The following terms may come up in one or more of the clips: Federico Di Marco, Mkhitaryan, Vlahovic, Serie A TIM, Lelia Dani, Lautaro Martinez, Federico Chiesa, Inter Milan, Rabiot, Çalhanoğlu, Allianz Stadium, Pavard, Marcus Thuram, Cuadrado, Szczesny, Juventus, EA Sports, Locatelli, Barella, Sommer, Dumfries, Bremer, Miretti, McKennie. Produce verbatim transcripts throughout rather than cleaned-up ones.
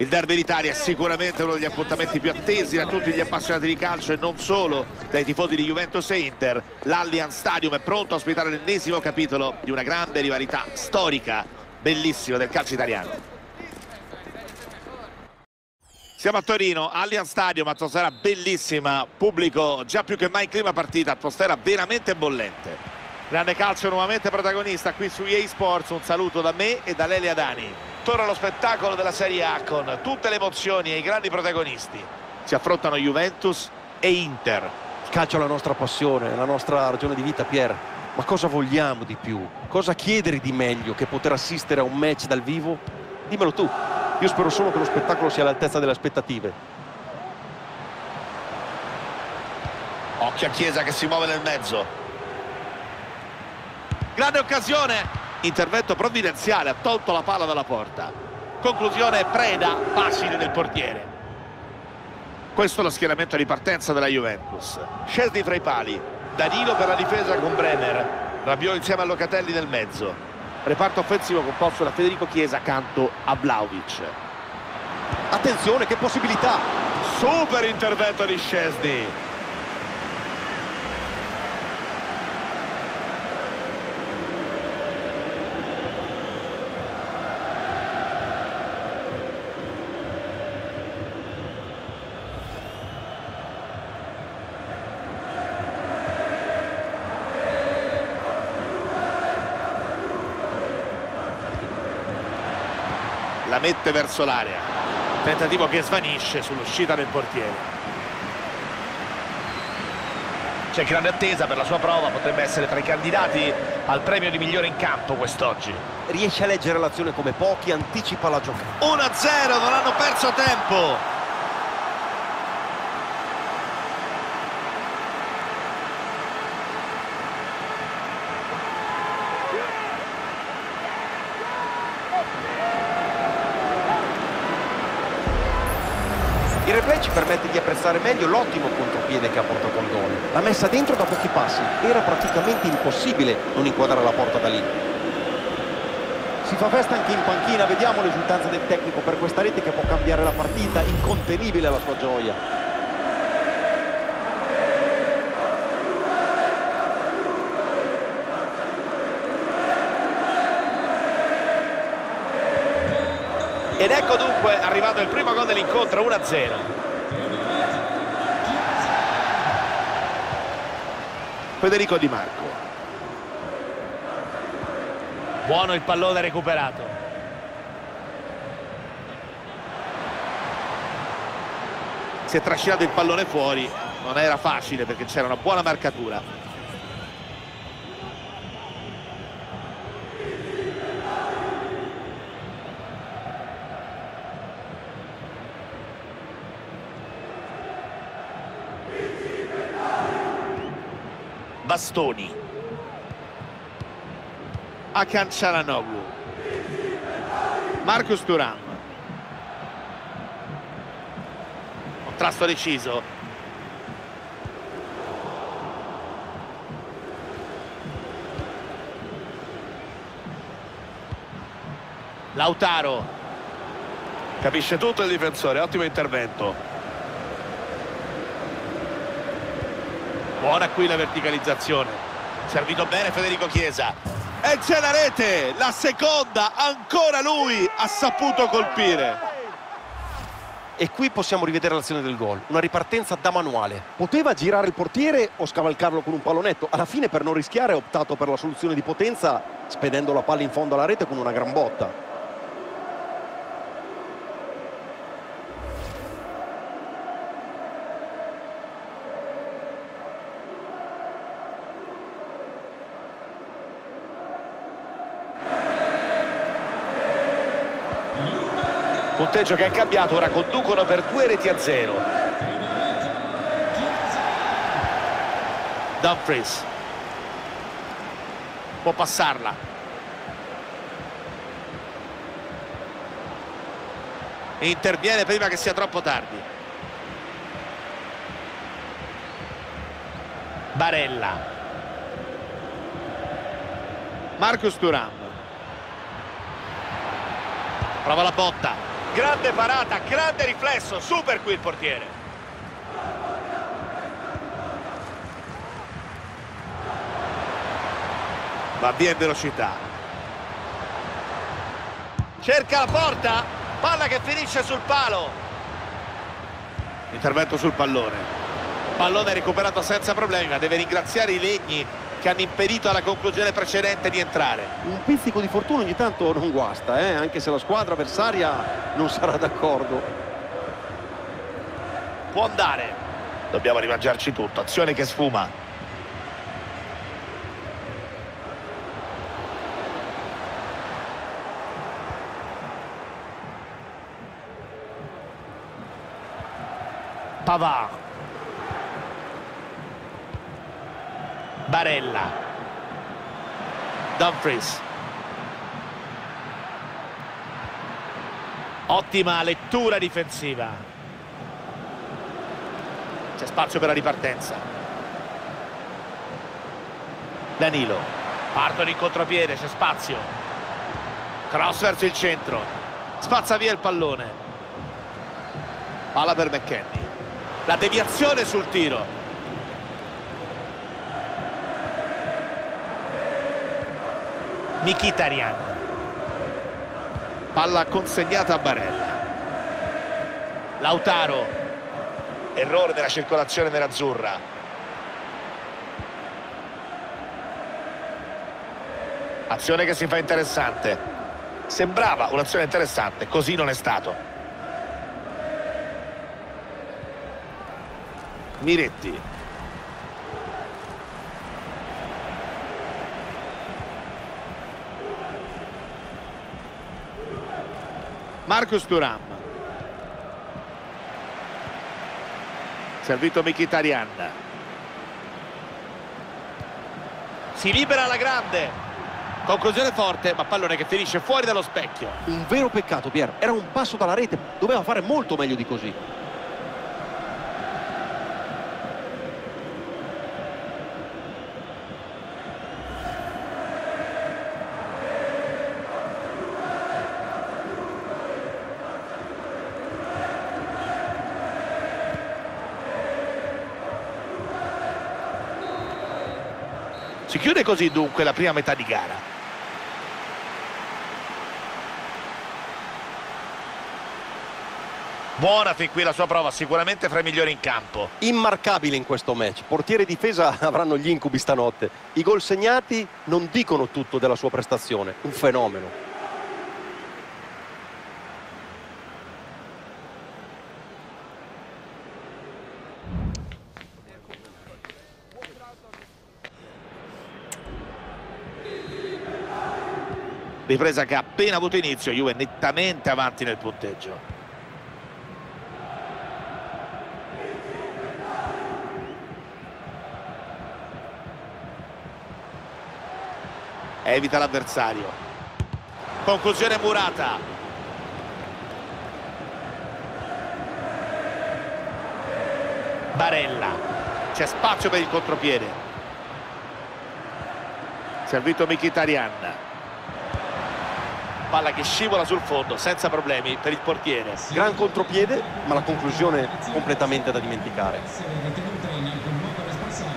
Il derby d'Italia è sicuramente uno degli appuntamenti più attesi da tutti gli appassionati di calcio e non solo, dai tifosi di Juventus e Inter. L'Allianz Stadium è pronto a ospitare l'ennesimo capitolo di una grande rivalità storica, bellissima, del calcio italiano. Siamo a Torino, Allianz Stadium, atmosfera bellissima, pubblico già più che mai in clima partita, atmosfera veramente bollente. Grande calcio nuovamente protagonista qui su E A Sports, un saluto da me e da Lelia Dani. Torna lo spettacolo della Serie A con tutte le emozioni e i grandi protagonisti. Si affrontano Juventus e Inter. Il calcio è la nostra passione, la nostra ragione di vita, Pier. Ma cosa vogliamo di più? Cosa chiedere di meglio che poter assistere a un match dal vivo? Dimmelo tu. Io spero solo che lo spettacolo sia all'altezza delle aspettative. Occhio a Chiesa che si muove nel mezzo. Grande occasione. Intervento provvidenziale, ha tolto la palla dalla porta. Conclusione preda facile del portiere. Questo è lo schieramento di partenza della Juventus. Szczesny fra i pali, Danilo per la difesa con Bremer, Rabiot insieme a Locatelli nel mezzo. Reparto offensivo composto da Federico Chiesa accanto a Vlahovic. Attenzione, che possibilità! Super intervento di Szczesny. La mette verso l'area, tentativo che svanisce sull'uscita del portiere. C'è grande attesa per la sua prova, potrebbe essere tra i candidati al premio di migliore in campo quest'oggi. Riesce a leggere l'azione come pochi, anticipa la giocata. uno a zero, non hanno perso tempo. Il replay ci permette di apprezzare meglio l'ottimo contropiede che ha portato al gol. La messa dentro da pochi passi, era praticamente impossibile non inquadrare la porta da lì. Si fa festa anche in panchina, vediamo l'esultanza del tecnico per questa rete che può cambiare la partita, incontenibile la sua gioia. Ed ecco dunque arrivato il primo gol dell'incontro, uno a zero. Federico Di Marco. Buono il pallone recuperato. Si è trascinato il pallone fuori, non era facile perché c'era una buona marcatura. Bastoni a Çalhanoğlu, Marcus Thuram, contrasto deciso. Lautaro, capisce tutto il difensore, ottimo intervento. Buona qui la verticalizzazione, servito bene Federico Chiesa e c'è la rete, la seconda, ancora lui ha saputo colpire. E qui possiamo rivedere l'azione del gol, una ripartenza da manuale. Poteva girare il portiere o scavalcarlo con un pallonetto, alla fine per non rischiare ha optato per la soluzione di potenza spedendo la palla in fondo alla rete con una gran botta. Punteggio che è cambiato, ora conducono per due reti a zero. Dumfries può passarla. Interviene prima che sia troppo tardi. Barella. Marcus Thuram. Prova la botta. Grande parata, grande riflesso, super qui il portiere. Va via in velocità. Cerca la porta, palla che finisce sul palo. Intervento sul pallone. Pallone recuperato senza problemi, ma deve ringraziare i legni che hanno impedito alla conclusione precedente di entrare. Un pizzico di fortuna ogni tanto non guasta, eh? Anche se la squadra avversaria non sarà d'accordo. Può andare. Dobbiamo rimangiarci tutto, azione che sfuma. Pavard. Barella. Dumfries. Ottima lettura difensiva. C'è spazio per la ripartenza. Danilo. Partono in contropiede, c'è spazio. Cross verso il centro. Spazza via il pallone. Palla per McKennie. La deviazione sul tiro. Mkhitaryan. Palla consegnata a Barella. Lautaro. Errore della circolazione nerazzurra. Azione che si fa interessante. Sembrava un'azione interessante, così non è stato. Miretti. Marcus Thuram. Servito Mkhitaryan. Si libera alla grande. Conclusione forte, ma pallone che finisce fuori dallo specchio. Un vero peccato, Pier. Era un passo dalla rete. Doveva fare molto meglio di così. Si chiude così dunque la prima metà di gara. Buona fin qui la sua prova, sicuramente fra i migliori in campo. Immarcabile in questo match. Portiere e difesa avranno gli incubi stanotte. I gol segnati non dicono tutto della sua prestazione. Un fenomeno. Ripresa che ha appena avuto inizio, Juve nettamente avanti nel punteggio. Evita l'avversario. Conclusione murata. Barella. C'è spazio per il contropiede. Servito Mkhitaryan. Palla che scivola sul fondo, senza problemi per il portiere. Gran contropiede, ma la conclusione completamente da dimenticare.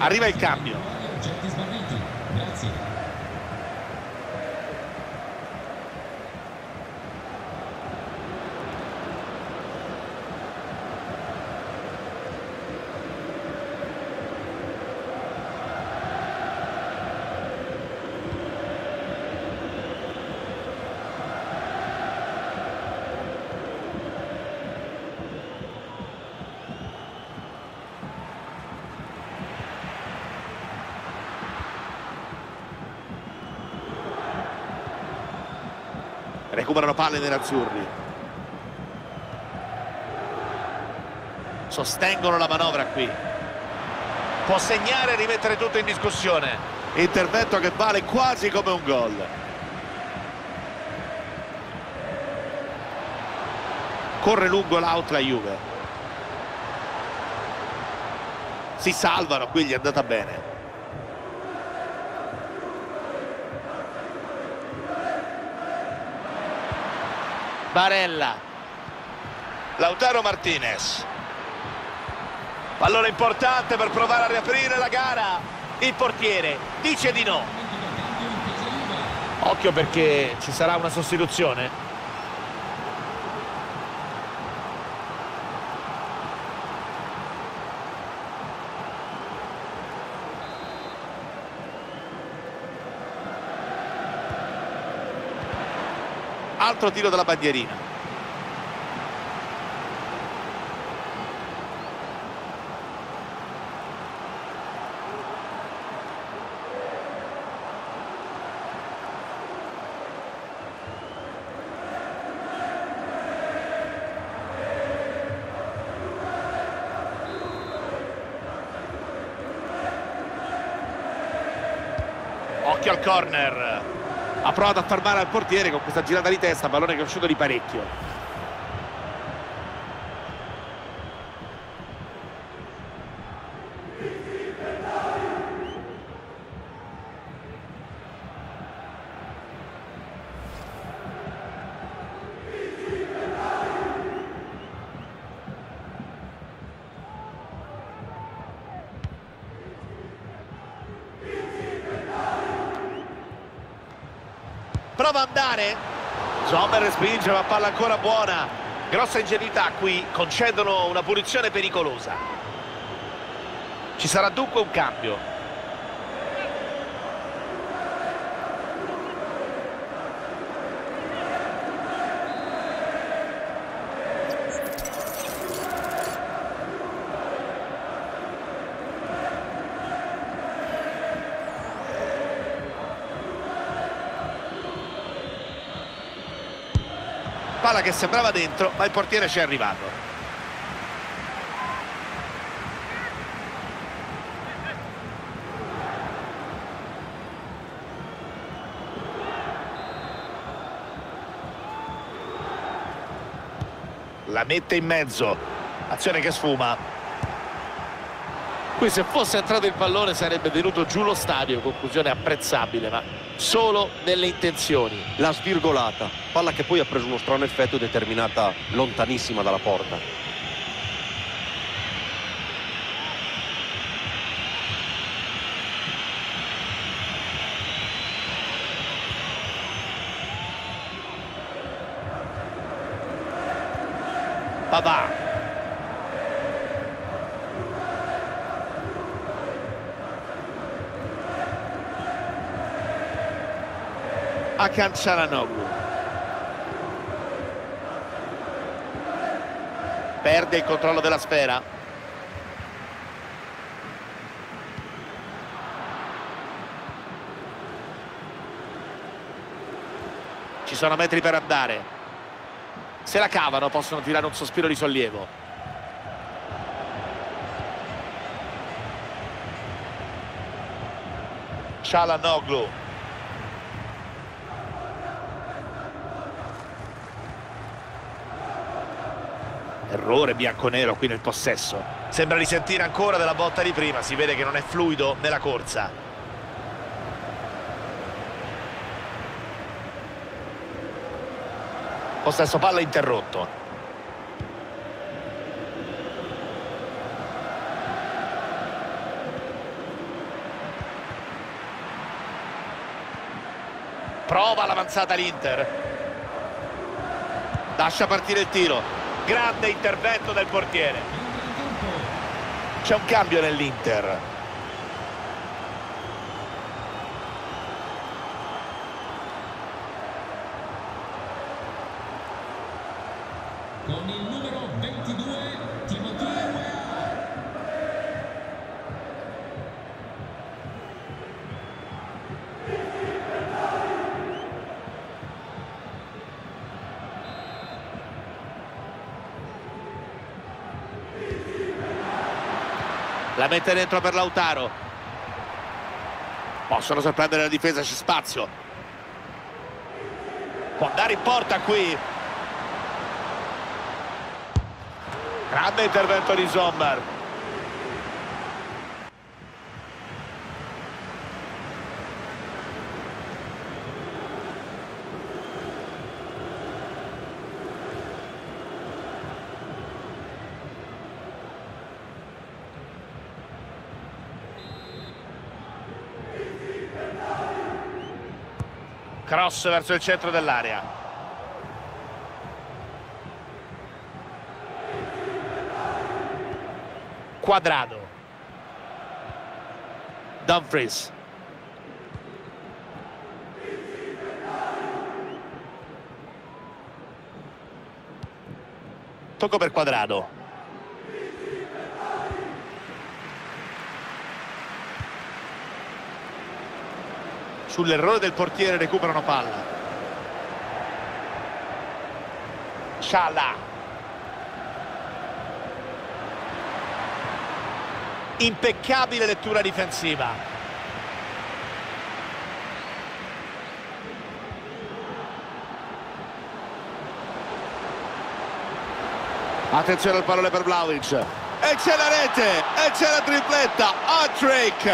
Arriva il cambio. Recuperano palle nerazzurri. Sostengono la manovra qui. Può segnare e rimettere tutto in discussione. Intervento che vale quasi come un gol. Corre lungo l'out la Juve. Si salvano, qui gli è andata bene. Barella Lautaro Martinez. Pallone importante per provare a riaprire la gara. Il portiere dice di no. Occhio perché ci sarà una sostituzione. Altro tiro dalla bandierina. Occhio al corner. Ha provato a fermare al portiere con questa girata di testa, pallone che è uscito di parecchio. Prova ad andare, Sommer respinge, ma palla ancora buona, grossa ingenuità qui, concedono una punizione pericolosa. Ci sarà dunque un cambio. Palla che sembrava dentro, ma il portiere ci è arrivato. La mette in mezzo, azione che sfuma. Qui se fosse entrato il pallone sarebbe venuto giù lo stadio, conclusione apprezzabile, ma solo nelle intenzioni. La svirgolata, palla che poi ha preso uno strano effetto, determinata lontanissima dalla porta. Pavard. A Çalhanoğlu perde il controllo della sfera. Ci sono metri per andare. Se la cavano possono tirare un sospiro di sollievo. Çalhanoğlu. Errore bianconero qui nel possesso. Sembra risentire ancora della botta di prima, si vede che non è fluido nella corsa. Possesso palla interrotto. Prova l'avanzata l'Inter. Lascia partire il tiro. Grande intervento del portiere. C'è un cambio nell'Inter. Con il numero ventidue, Timoteo. La mette dentro per Lautaro. Possono sorprendere la difesa, c'è spazio. Può andare in porta qui. Grande intervento di Sommer. Cross verso il centro dell'area. Cuadrado. Dumfries. Tocco per Cuadrado. Sull'errore del portiere recuperano palla. Çalha. Impeccabile lettura difensiva. Attenzione al pallone per Vlahovic. E c'è la rete, e c'è la tripletta, hat-trick.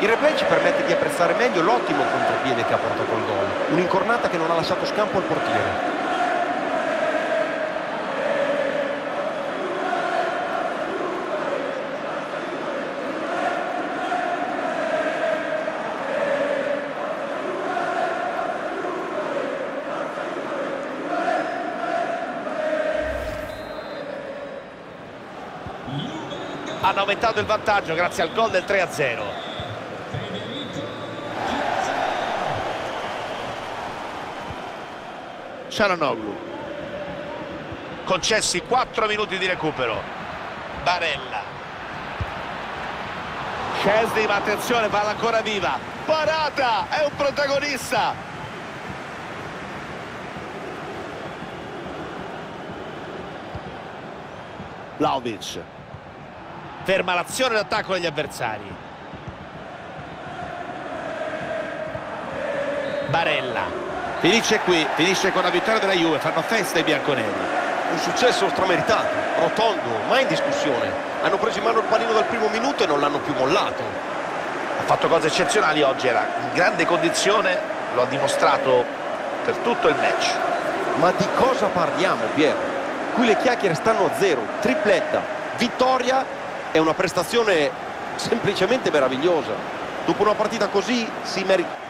Il replay ci permette di apprezzare meglio l'ottimo contropiede che ha portato col gol. Un'incornata che non ha lasciato scampo al portiere. Hanno aumentato il vantaggio grazie al gol del tre a zero. Çalhanoğlu, concessi quattro minuti di recupero. Barella. Szczesny, ma attenzione, palla ancora viva, parata, è un protagonista. Vlahovic ferma l'azione e l'attacco degli avversari. Barella. Finisce qui, finisce con la vittoria della Juve, fanno festa i bianconeri. Un successo strameritato, rotondo, mai in discussione. Hanno preso in mano il pallino dal primo minuto e non l'hanno più mollato. Ha fatto cose eccezionali oggi, era in grande condizione, lo ha dimostrato per tutto il match. Ma di cosa parliamo, Piero? Qui le chiacchiere stanno a zero, tripletta, vittoria e una prestazione semplicemente meravigliosa. Dopo una partita così si merita.